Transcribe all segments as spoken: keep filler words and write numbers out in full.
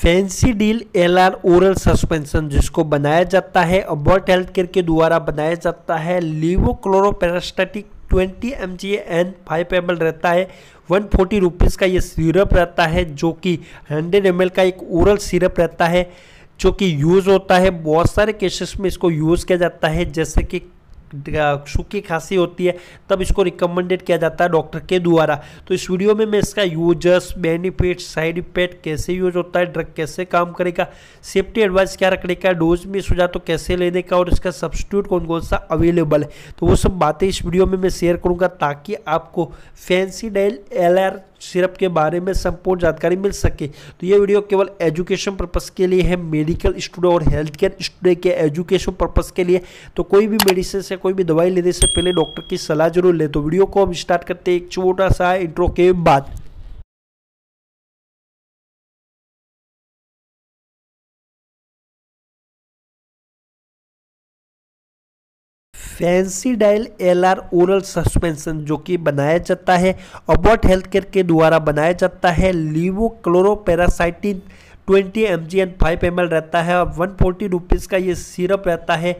फेंसीडील LR oral suspension जिसको बनाया जाता है अबॉट हेल्थ केयर के द्वारा बनाया जाता है। लीवोक्लोरोपेरास्टेटिक twenty M G and five M L रहता है। वन फोर्टी रुपीज़ का ये सिरप रहता है जो कि हंड्रेड एम एल का एक ओरल सिरप रहता है जो कि यूज़ होता है। बहुत सारे केसेस में इसको यूज़ किया जाता है, जैसे कि सूखी खांसी होती है तब इसको रिकमेंडेड किया जाता है डॉक्टर के द्वारा। तो इस वीडियो में मैं इसका यूजर्स, बेनिफिट, साइड इफेक्ट, कैसे यूज होता है, ड्रग कैसे काम करेगा, सेफ्टी एडवाइस क्या रखने का, डोज में सुझाव तो कैसे लेने का और इसका सब्स्टिट्यूट कौन कौन सा अवेलेबल है, तो वो सब बातें इस वीडियो में मैं शेयर करूँगा ताकि आपको फेंसीडाइल एल आर सिरप के बारे में संपूर्ण जानकारी मिल सके। तो ये वीडियो केवल एजुकेशन पर्पज़ के लिए है, मेडिकल स्टूडेंट और हेल्थ केयर स्टूडेंट के एजुकेशन पर्पज़ के लिए। तो कोई भी मेडिसिन से कोई भी दवाई लेने से पहले डॉक्टर की सलाह जरूर ले। तो वीडियो को हम स्टार्ट करते हैं एक छोटा सा इंट्रो के बाद। फेंसीडाइल एलआर ओरल सस्पेंशन जो कि बनाया जाता है अबॉट हेल्थ केयर के द्वारा बनाया जाता है। लीवोक्लोरोपेरासाइटिन twenty M G and five M L रहता है और वन फोर्टी रुपीज़ का ये सिरप रहता है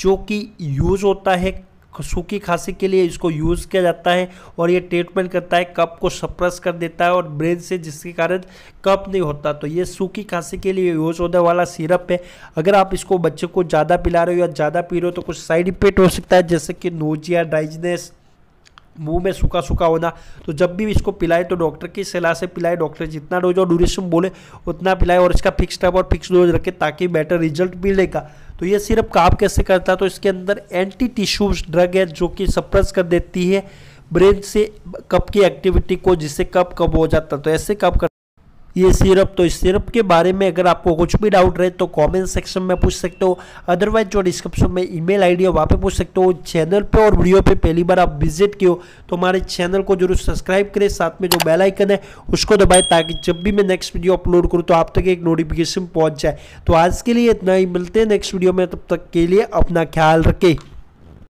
जो कि यूज़ होता है सूखी खांसी के लिए। इसको यूज़ किया जाता है और ये ट्रीटमेंट करता है, कफ को सप्रेस कर देता है और ब्रेन से, जिसके कारण कफ नहीं होता। तो ये सूखी खांसी के लिए यूज़ होने वाला सिरप है। अगर आप इसको बच्चे को ज़्यादा पिला रहे हो या ज़्यादा पी रहे हो तो कुछ साइड इफेक्ट हो सकता है, जैसे कि नोजिया, ड्राइनेस, मुंह में सूखा सूखा होना। तो जब भी इसको पिलाए तो डॉक्टर की सलाह से पिलाए, डॉक्टर जितना डोज और ड्यूरेशन बोले उतना पिलाए और इसका फिक्स टाइम और फिक्स डोज रखें ताकि बेटर रिजल्ट मिलेगा। तो ये सिर्फ काम कैसे करता है, तो इसके अंदर एंटी टिश्यू ड्रग है जो कि सप्रेस कर देती है ब्रेन से कफ की एक्टिविटी को, जिससे कफ कम हो जाता है। तो ऐसे कफ कर ये सिरप। तो इस सिरप के बारे में अगर आपको कुछ भी डाउट रहे तो कमेंट सेक्शन में पूछ सकते हो, अदरवाइज जो डिस्क्रिप्शन में ईमेल आईडी है वहाँ पे पूछ सकते हो। चैनल पे और वीडियो पे पहली बार आप विजिट किए हो तो हमारे चैनल को जरूर सब्सक्राइब करें, साथ में जो बेल आइकन है उसको दबाएं ताकि जब भी मैं नेक्स्ट वीडियो अपलोड करूँ तो आप तक एक नोटिफिकेशन पहुँच जाए। तो आज के लिए इतना ही, मिलते हैं नेक्स्ट वीडियो में, तब तक के लिए अपना ख्याल रखें।